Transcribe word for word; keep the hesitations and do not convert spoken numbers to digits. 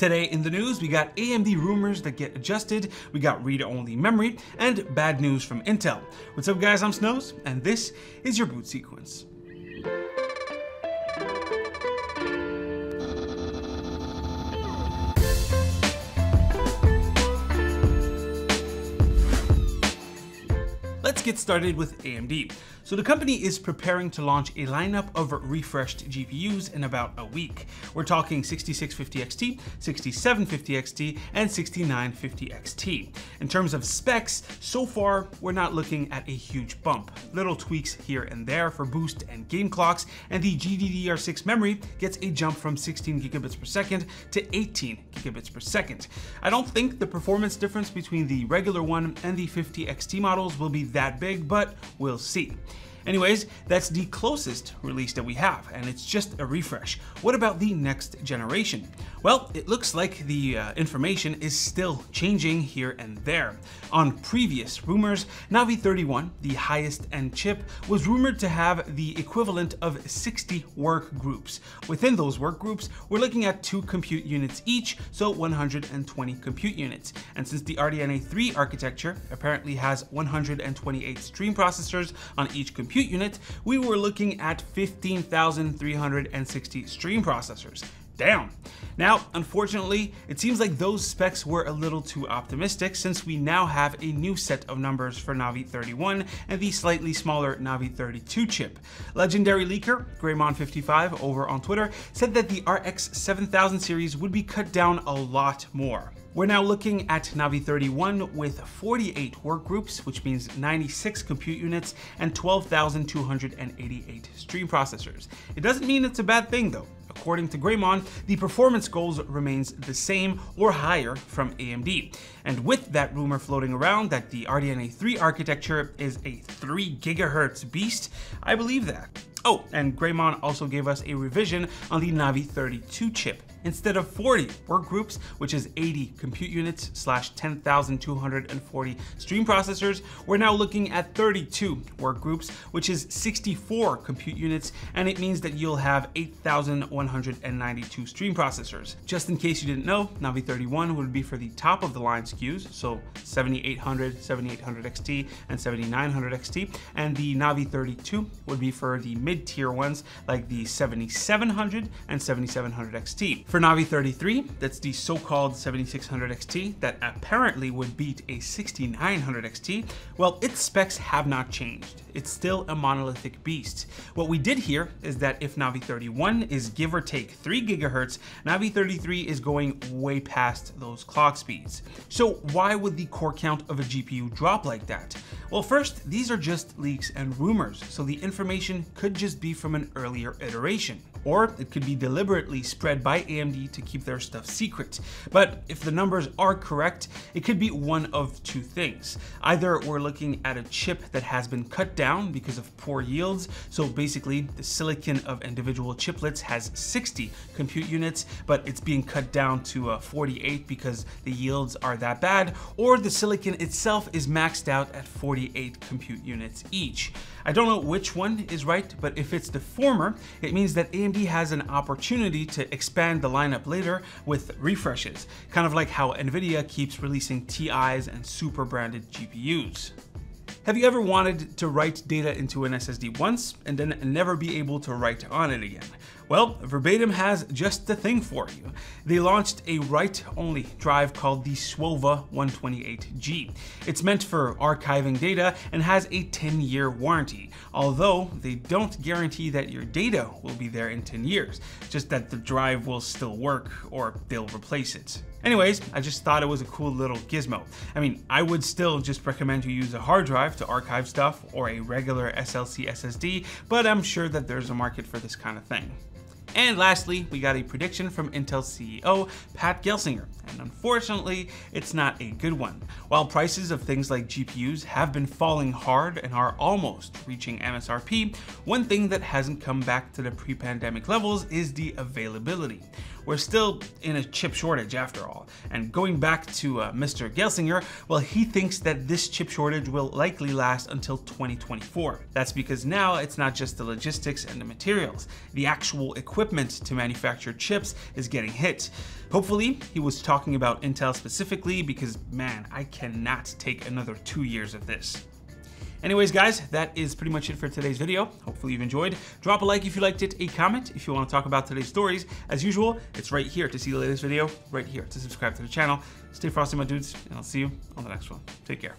Today in the news, we got A M D rumors that get adjusted, we got read-only memory, and bad news from Intel. What's up guys, I'm Snows, and this is your Boot Sequence. Let's get started with A M D. So the company is preparing to launch a lineup of refreshed G P Us in about a week. We're talking sixty-six fifty X T, sixty-seven fifty X T, and sixty-nine fifty X T. In terms of specs, so far we're not looking at a huge bump. Little tweaks here and there for boost and game clocks, and the G D D R six memory gets a jump from sixteen gigabits per second to eighteen gigabits per second. I don't think the performance difference between the regular one and the fifty X T models will be that that big, but we'll see. Anyways, that's the closest release that we have, and it's just a refresh. What about the next generation? Well, it looks like the uh, information is still changing here and there. On previous rumors, Navi thirty-one, the highest-end chip, was rumored to have the equivalent of sixty work groups. Within those work groups, we're looking at two compute units each, so one hundred twenty compute units. And since the R D N A three architecture apparently has one hundred twenty-eight stream processors on each compute compute unit, we were looking at fifteen thousand three hundred sixty stream processors. Damn. Now, unfortunately, it seems like those specs were a little too optimistic, since we now have a new set of numbers for Navi thirty-one and the slightly smaller Navi thirty-two chip. Legendary leaker Greymon fifty-five over on Twitter said that the R X seven thousand series would be cut down a lot more. We're now looking at Navi thirty-one with forty-eight workgroups, which means ninety-six compute units and twelve thousand two hundred eighty-eight stream processors. It doesn't mean it's a bad thing though. According to Greymon, the performance goals remains the same or higher from A M D. And with that rumor floating around that the R D N A three architecture is a three gigahertz beast, I believe that. Oh, and Greymon also gave us a revision on the Navi thirty-two chip. Instead of forty workgroups, which is eighty compute units slash ten thousand two hundred forty stream processors, we're now looking at thirty-two workgroups, which is sixty-four compute units, and it means that you'll have eight thousand one hundred ninety-two stream processors. Just in case you didn't know, Navi thirty-one would be for the top of the line S K Us, so seventy-eight hundred, seventy-eight hundred X T, and seventy-nine hundred X T, and the Navi thirty-two would be for the mid-tier ones like the seventy-seven hundred and seventy-seven hundred X T. For Navi thirty-three, that's the so-called seventy-six hundred X T that apparently would beat a sixty-nine hundred X T. Well, its specs have not changed. It's still a monolithic beast. What we did here is that if Navi thirty-one is give or take three gigahertz, Navi thirty-three is going way past those clock speeds. So why would the core count of a G P U drop like that? Well, first, these are just leaks and rumors, so the information could just be from an earlier iteration, or it could be deliberately spread by A M D to keep their stuff secret. But if the numbers are correct, it could be one of two things. Either we're looking at a chip that has been cut down because of poor yields, so basically the silicon of individual chiplets has sixty compute units, but it's being cut down to uh, forty-eight because the yields are that bad, or the silicon itself is maxed out at forty-eight compute units each. I don't know which one is right, but if it's the former, it means that A M D has an opportunity to expand the lineup later with refreshes, kind of like how NVIDIA keeps releasing T Is and super branded G P Us. Have you ever wanted to write data into an S S D once and then never be able to write on it again? Well, Verbatim has just the thing for you. They launched a write-only drive called the Swova one twenty-eight G. It's meant for archiving data and has a ten-year warranty, although they don't guarantee that your data will be there in ten years, just that the drive will still work or they'll replace it. Anyways, I just thought it was a cool little gizmo. I mean, I would still just recommend you use a hard drive to archive stuff or a regular S L C S S D, but I'm sure that there's a market for this kind of thing. And lastly, we got a prediction from Intel C E O Pat Gelsinger, and unfortunately, it's not a good one. While prices of things like G P Us have been falling hard and are almost reaching M S R P, one thing that hasn't come back to the pre-pandemic levels is the availability. We're still in a chip shortage after all. And going back to uh, Mister Gelsinger, well, he thinks that this chip shortage will likely last until twenty twenty-four. That's because now it's not just the logistics and the materials. The actual equipment to manufacture chips is getting hit. Hopefully, he was talking about Intel specifically because, man, I cannot take another two years of this. Anyways, guys, that is pretty much it for today's video. Hopefully you've enjoyed. Drop a like if you liked it, a comment if you want to talk about today's stories. As usual, it's right here to see the latest video, right here to subscribe to the channel. Stay frosty, my dudes, and I'll see you on the next one. Take care.